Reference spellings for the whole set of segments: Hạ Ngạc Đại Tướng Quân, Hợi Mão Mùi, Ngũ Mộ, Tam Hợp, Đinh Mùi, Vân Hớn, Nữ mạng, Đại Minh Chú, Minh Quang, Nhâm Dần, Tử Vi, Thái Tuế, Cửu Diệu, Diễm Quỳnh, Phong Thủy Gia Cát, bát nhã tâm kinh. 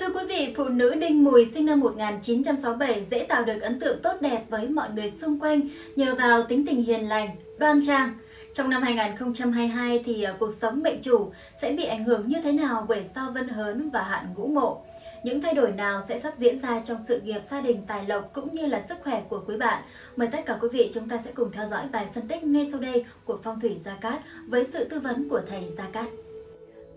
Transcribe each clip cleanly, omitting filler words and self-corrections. Thưa quý vị, phụ nữ Đinh Mùi sinh năm 1967 dễ tạo được ấn tượng tốt đẹp với mọi người xung quanh nhờ vào tính tình hiền lành, đoan trang. Trong năm 2022 thì cuộc sống mệnh chủ sẽ bị ảnh hưởng như thế nào bởi sao Vân Hớn và hạn Ngũ Mộ? Những thay đổi nào sẽ sắp diễn ra trong sự nghiệp, gia đình, tài lộc cũng như là sức khỏe của quý bạn? Mời tất cả quý vị chúng ta sẽ cùng theo dõi bài phân tích ngay sau đây của Phong Thủy Gia Cát với sự tư vấn của thầy Gia Cát.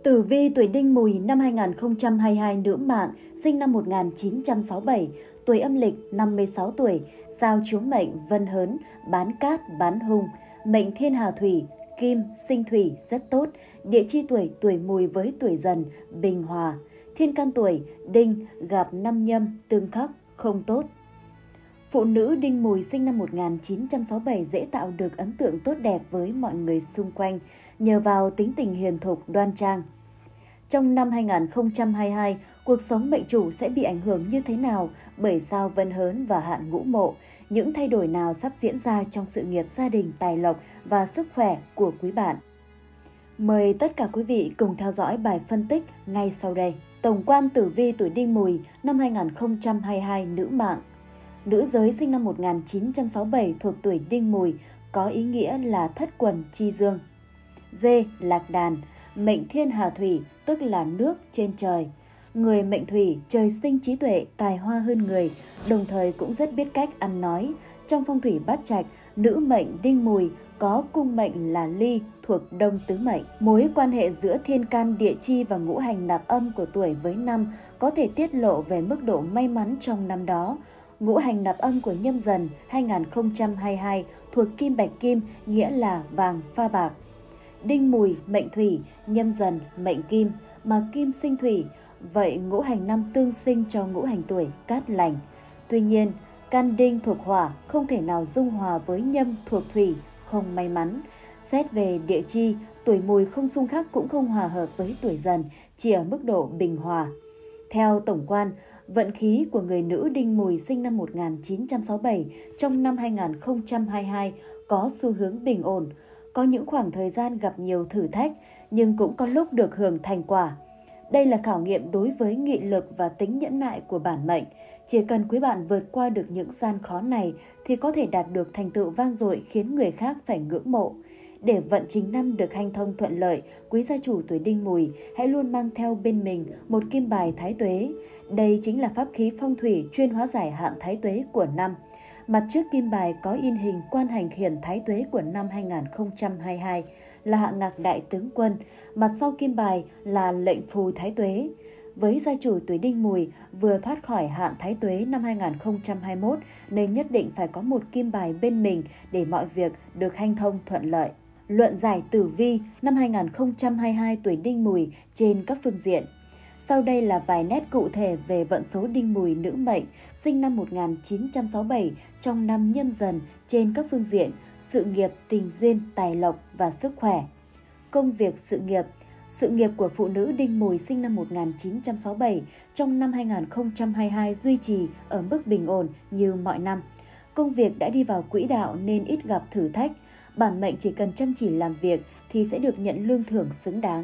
Tử vi tuổi Đinh Mùi năm 2022 nữ mạng, sinh năm 1967, tuổi âm lịch 56 tuổi, sao chiếu mệnh Vân Hớn, bán cát, bán hung, mệnh thiên hà thủy, kim, sinh thủy rất tốt, địa chi tuổi Mùi với tuổi Dần, bình hòa. Thiên can tuổi Đinh gặp năm Nhâm tương khắc không tốt. Phụ nữ Đinh Mùi sinh năm 1967 dễ tạo được ấn tượng tốt đẹp với mọi người xung quanh nhờ vào tính tình hiền thục, đoan trang. Trong năm 2022, cuộc sống mệnh chủ sẽ bị ảnh hưởng như thế nào bởi sao Vân Hớn và hạn Ngũ Mộ? Những thay đổi nào sắp diễn ra trong sự nghiệp, gia đình, tài lộc và sức khỏe của quý bạn? Mời tất cả quý vị cùng theo dõi bài phân tích ngay sau đây. Tổng quan tử vi tuổi Đinh Mùi năm 2022 nữ mạng. Nữ giới sinh năm 1967 thuộc tuổi Đinh Mùi, có ý nghĩa là thất quần chi dương. Dê, lạc đàn, mệnh thiên hà thủy, tức là nước trên trời. Người mệnh thủy trời sinh trí tuệ, tài hoa hơn người, đồng thời cũng rất biết cách ăn nói. Trong phong thủy bát trạch, nữ mệnh Đinh Mùi có cung mệnh là Ly thuộc đông tứ mệnh. Mối quan hệ giữa thiên can, địa chi và ngũ hành nạp âm của tuổi với năm có thể tiết lộ về mức độ may mắn trong năm đó. Ngũ hành nạp âm của Nhâm Dần 2022 thuộc kim bạch kim, nghĩa là vàng pha bạc. Đinh Mùi mệnh thủy, Nhâm Dần mệnh kim, mà kim sinh thủy, vậy ngũ hành năm tương sinh cho ngũ hành tuổi cát lành. Tuy nhiên, can đinh thuộc hỏa không thể nào dung hòa với nhâm thuộc thủy, không may mắn. Xét về địa chi, tuổi Mùi không xung khắc cũng không hòa hợp với tuổi Dần, chỉ ở mức độ bình hòa. Theo tổng quan, vận khí của người nữ Đinh Mùi sinh năm 1967 trong năm 2022 có xu hướng bình ổn, có những khoảng thời gian gặp nhiều thử thách nhưng cũng có lúc được hưởng thành quả. Đây là khảo nghiệm đối với nghị lực và tính nhẫn nại của bản mệnh. Chỉ cần quý bạn vượt qua được những gian khó này thì có thể đạt được thành tựu vang dội khiến người khác phải ngưỡng mộ. Để vận trình năm được hanh thông thuận lợi, quý gia chủ tuổi Đinh Mùi hãy luôn mang theo bên mình một kim bài thái tuế. Đây chính là pháp khí phong thủy chuyên hóa giải hạn thái tuế của năm. Mặt trước kim bài có in hình quan hành khiển thái tuế của năm 2022 là Hạ Ngạc Đại Tướng Quân, mặt sau kim bài là lệnh phù thái tuế. Với gia chủ tuổi Đinh Mùi vừa thoát khỏi hạn thái tuế năm 2021 nên nhất định phải có một kim bài bên mình để mọi việc được hanh thông thuận lợi. Luận giải tử vi năm 2022 tuổi Đinh Mùi trên các phương diện. Sau đây là vài nét cụ thể về vận số Đinh Mùi nữ mệnh sinh năm 1967 trong năm Nhâm Dần trên các phương diện: sự nghiệp, tình duyên, tài lộc và sức khỏe. Công việc sự nghiệp. Sự nghiệp của phụ nữ Đinh Mùi sinh năm 1967 trong năm 2022 duy trì ở mức bình ổn như mọi năm. Công việc đã đi vào quỹ đạo nên ít gặp thử thách. Bản mệnh chỉ cần chăm chỉ làm việc thì sẽ được nhận lương thưởng xứng đáng.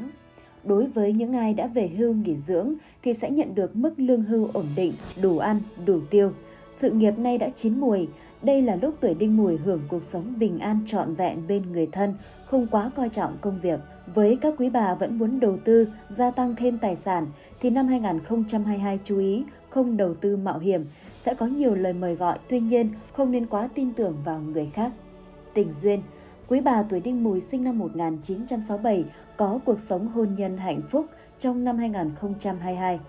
Đối với những ai đã về hưu nghỉ dưỡng thì sẽ nhận được mức lương hưu ổn định, đủ ăn, đủ tiêu. Sự nghiệp nay đã chín mùi. Đây là lúc tuổi Đinh Mùi hưởng cuộc sống bình an trọn vẹn bên người thân, không quá coi trọng công việc. Với các quý bà vẫn muốn đầu tư, gia tăng thêm tài sản thì năm 2022 chú ý không đầu tư mạo hiểm, sẽ có nhiều lời mời gọi, tuy nhiên không nên quá tin tưởng vào người khác. Tình duyên. Quý bà tuổi Đinh Mùi sinh năm 1967 có cuộc sống hôn nhân hạnh phúc trong năm 2022.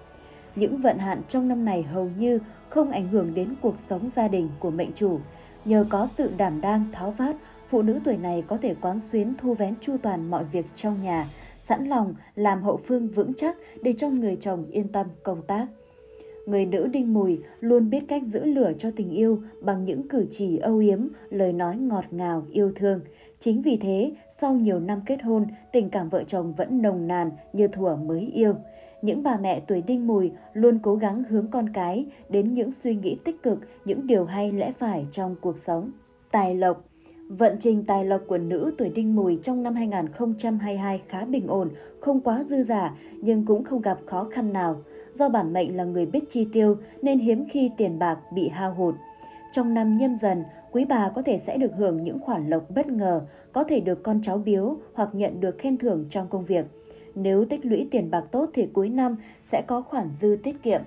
Những vận hạn trong năm này hầu như không ảnh hưởng đến cuộc sống gia đình của mệnh chủ. Nhờ có sự đảm đang, tháo vát, phụ nữ tuổi này có thể quán xuyến thu vén chu toàn mọi việc trong nhà, sẵn lòng làm hậu phương vững chắc để cho người chồng yên tâm công tác. Người nữ Đinh Mùi luôn biết cách giữ lửa cho tình yêu bằng những cử chỉ âu yếm, lời nói ngọt ngào, yêu thương. Chính vì thế, sau nhiều năm kết hôn, tình cảm vợ chồng vẫn nồng nàn như thuở mới yêu. Những bà mẹ tuổi Đinh Mùi luôn cố gắng hướng con cái đến những suy nghĩ tích cực, những điều hay lẽ phải trong cuộc sống. Tài lộc. Vận trình tài lộc của nữ tuổi Đinh Mùi trong năm 2022 khá bình ổn, không quá dư giả nhưng cũng không gặp khó khăn nào. do bản mệnh là người biết chi tiêu nên hiếm khi tiền bạc bị hao hụt. Trong năm Nhâm Dần, quý bà có thể sẽ được hưởng những khoản lộc bất ngờ, có thể được con cháu biếu hoặc nhận được khen thưởng trong công việc. Nếu tích lũy tiền bạc tốt thì cuối năm sẽ có khoản dư tiết kiệm.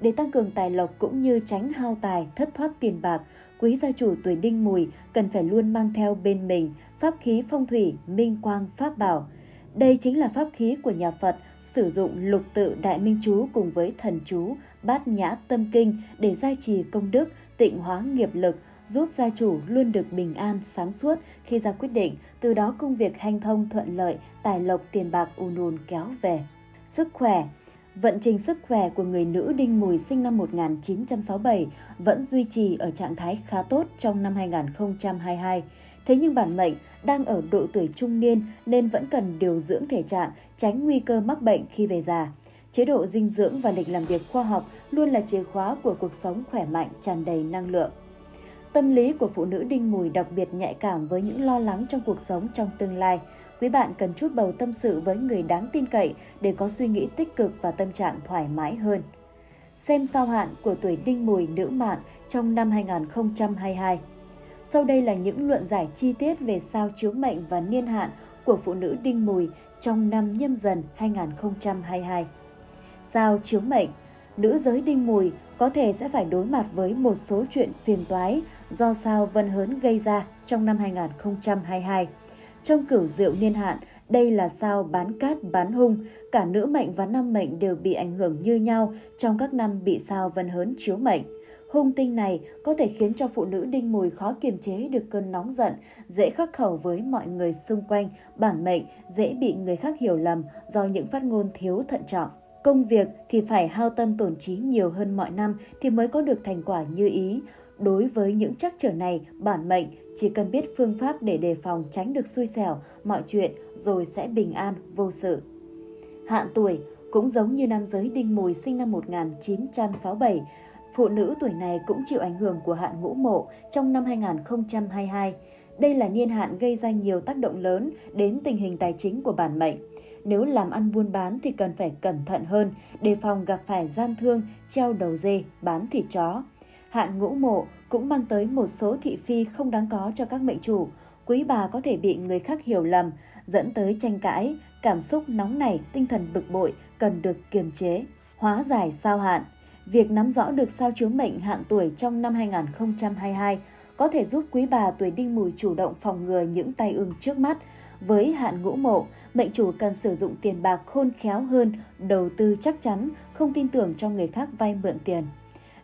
Để tăng cường tài lộc cũng như tránh hao tài, thất thoát tiền bạc, quý gia chủ tuổi Đinh Mùi cần phải luôn mang theo bên mình pháp khí phong thủy, minh quang, pháp bảo. Đây chính là pháp khí của nhà Phật, sử dụng lục tự Đại Minh Chú cùng với thần chú, bát nhã tâm kinh để gia trì công đức, tịnh hóa nghiệp lực, giúp gia chủ luôn được bình an, sáng suốt khi ra quyết định, từ đó công việc hanh thông thuận lợi, tài lộc tiền bạc ùn ùn kéo về. Sức khỏe. Vận trình sức khỏe của người nữ Đinh Mùi sinh năm 1967 vẫn duy trì ở trạng thái khá tốt trong năm 2022. Thế nhưng bản mệnh đang ở độ tuổi trung niên nên vẫn cần điều dưỡng thể trạng, tránh nguy cơ mắc bệnh khi về già. Chế độ dinh dưỡng và lịch làm việc khoa học luôn là chìa khóa của cuộc sống khỏe mạnh, tràn đầy năng lượng. Tâm lý của phụ nữ Đinh Mùi đặc biệt nhạy cảm với những lo lắng trong cuộc sống trong tương lai. Quý bạn cần chút bầu tâm sự với người đáng tin cậy để có suy nghĩ tích cực và tâm trạng thoải mái hơn. Xem sao hạn của tuổi Đinh Mùi nữ mạng trong năm 2022. Sau đây là những luận giải chi tiết về sao chiếu mệnh và niên hạn của phụ nữ Đinh Mùi trong năm Nhâm Dần 2022. Sao chiếu mệnh. Nữ giới Đinh Mùi có thể sẽ phải đối mặt với một số chuyện phiền toái do sao Vân Hớn gây ra trong năm 2022. Trong Cửu Diệu niên hạn, đây là sao bán cát bán hung, cả nữ mệnh và nam mệnh đều bị ảnh hưởng như nhau trong các năm bị sao Vân Hớn chiếu mệnh. Hung tinh này có thể khiến cho phụ nữ Đinh Mùi khó kiềm chế được cơn nóng giận, dễ khắc khẩu với mọi người xung quanh, bản mệnh dễ bị người khác hiểu lầm do những phát ngôn thiếu thận trọng. Công việc thì phải hao tâm tổn trí nhiều hơn mọi năm thì mới có được thành quả như ý. Đối với những trắc trở này, bản mệnh chỉ cần biết phương pháp để đề phòng tránh được xui xẻo mọi chuyện rồi sẽ bình an, vô sự. Hạn tuổi cũng giống như nam giới Đinh Mùi sinh năm 1967, phụ nữ tuổi này cũng chịu ảnh hưởng của hạn ngũ mộ trong năm 2022. Đây là niên hạn gây ra nhiều tác động lớn đến tình hình tài chính của bản mệnh. Nếu làm ăn buôn bán thì cần phải cẩn thận hơn, đề phòng gặp phải gian thương, treo đầu dê, bán thịt chó. Hạn ngũ mộ cũng mang tới một số thị phi không đáng có cho các mệnh chủ. Quý bà có thể bị người khác hiểu lầm, dẫn tới tranh cãi, cảm xúc nóng nảy, tinh thần bực bội, cần được kiềm chế. Hóa giải sao hạn. Việc nắm rõ được sao chiếu mệnh hạn tuổi trong năm 2022 có thể giúp quý bà tuổi Đinh Mùi chủ động phòng ngừa những tai ương trước mắt. Với hạn ngũ mộ, mệnh chủ cần sử dụng tiền bạc khôn khéo hơn, đầu tư chắc chắn, không tin tưởng cho người khác vay mượn tiền.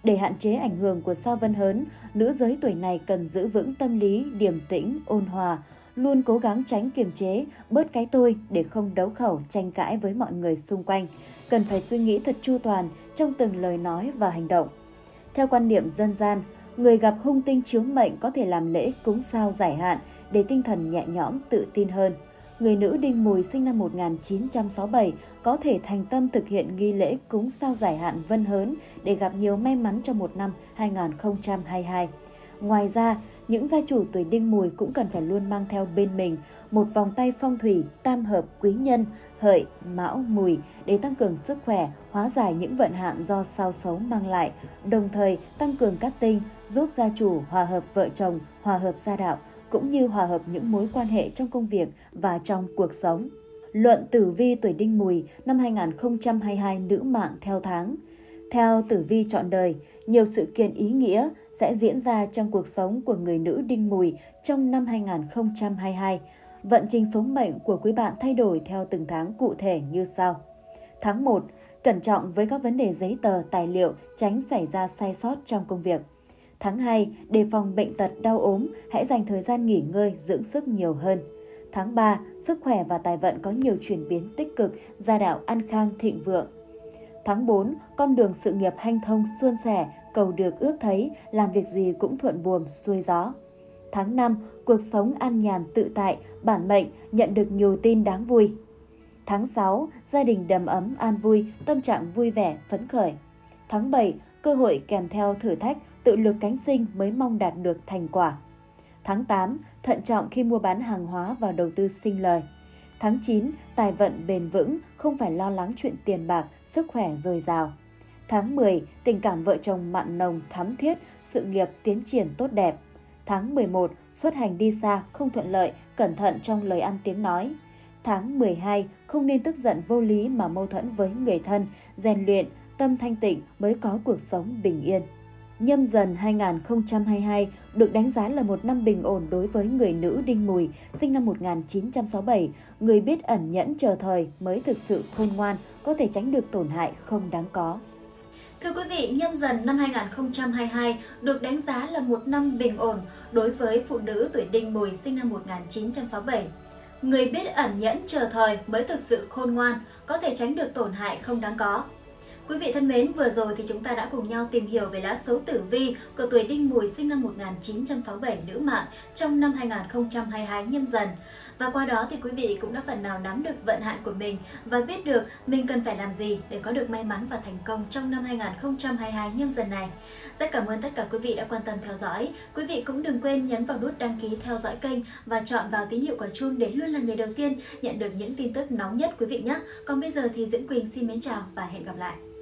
Để hạn chế ảnh hưởng của sao Vân Hớn, nữ giới tuổi này cần giữ vững tâm lý điềm tĩnh, ôn hòa, luôn cố gắng tránh kiềm chế, bớt cái tôi để không đấu khẩu, tranh cãi với mọi người xung quanh. Cần phải suy nghĩ thật chu toàn trong từng lời nói và hành động. Theo quan niệm dân gian, người gặp hung tinh chiếu mệnh có thể làm lễ cúng sao giải hạn để tinh thần nhẹ nhõm, tự tin hơn. Người nữ Đinh Mùi sinh năm 1967 có thể thành tâm thực hiện nghi lễ cúng sao giải hạn Vân Hớn để gặp nhiều may mắn trong một năm 2022. Ngoài ra, những gia chủ tuổi Đinh Mùi cũng cần phải luôn mang theo bên mình một vòng tay phong thủy tam hợp quý nhân, Hợi, Mão, Mùi để tăng cường sức khỏe, hóa giải những vận hạn do sao xấu mang lại, đồng thời tăng cường các tinh giúp gia chủ hòa hợp vợ chồng, hòa hợp gia đạo, cũng như hòa hợp những mối quan hệ trong công việc và trong cuộc sống. Luận tử vi tuổi Đinh Mùi năm 2022 nữ mạng theo tháng. Theo tử vi trọn đời, nhiều sự kiện ý nghĩa sẽ diễn ra trong cuộc sống của người nữ Đinh Mùi trong năm 2022. Vận trình số mệnh của quý bạn thay đổi theo từng tháng cụ thể như sau. Tháng 1. Cẩn trọng với các vấn đề giấy tờ, tài liệu, tránh xảy ra sai sót trong công việc. Tháng 2, đề phòng bệnh tật, đau ốm, hãy dành thời gian nghỉ ngơi, dưỡng sức nhiều hơn. Tháng 3, sức khỏe và tài vận có nhiều chuyển biến tích cực, gia đạo an khang, thịnh vượng. Tháng 4, con đường sự nghiệp hanh thông, suôn sẻ, cầu được ước thấy, làm việc gì cũng thuận buồm, xuôi gió. Tháng 5, cuộc sống an nhàn, tự tại, bản mệnh nhận được nhiều tin đáng vui. Tháng 6, gia đình đầm ấm, an vui, tâm trạng vui vẻ, phấn khởi. Tháng 7, cơ hội kèm theo thử thách, tự lực cánh sinh mới mong đạt được thành quả. Tháng 8, thận trọng khi mua bán hàng hóa và đầu tư sinh lời. Tháng 9, tài vận bền vững, không phải lo lắng chuyện tiền bạc, sức khỏe dồi dào. Tháng 10, tình cảm vợ chồng mặn nồng thắm thiết, sự nghiệp tiến triển tốt đẹp. Tháng 11, xuất hành đi xa không thuận lợi, cẩn thận trong lời ăn tiếng nói. Tháng 12, không nên tức giận vô lý mà mâu thuẫn với người thân, rèn luyện, tâm thanh tịnh mới có cuộc sống bình yên. Nhâm Dần 2022 được đánh giá là một năm bình ổn đối với người nữ Đinh Mùi, sinh năm 1967, người biết ẩn nhẫn chờ thời mới thực sự khôn ngoan, có thể tránh được tổn hại không đáng có. Thưa quý vị, Nhâm Dần năm 2022 được đánh giá là một năm bình ổn đối với phụ nữ tuổi Đinh Mùi, sinh năm 1967. Người biết ẩn nhẫn chờ thời mới thực sự khôn ngoan, có thể tránh được tổn hại không đáng có. Quý vị thân mến, vừa rồi thì chúng ta đã cùng nhau tìm hiểu về lá số tử vi của tuổi Đinh Mùi sinh năm 1967 nữ mạng trong năm 2022 Nhâm Dần. Và qua đó thì quý vị cũng đã phần nào nắm được vận hạn của mình và biết được mình cần phải làm gì để có được may mắn và thành công trong năm 2022 Nhâm Dần này. Rất cảm ơn tất cả quý vị đã quan tâm theo dõi. Quý vị cũng đừng quên nhấn vào nút đăng ký theo dõi kênh và chọn vào tín hiệu quả chuông để luôn là người đầu tiên nhận được những tin tức nóng nhất quý vị nhé. Còn bây giờ thì Diễm Quỳnh xin mến chào và hẹn gặp lại.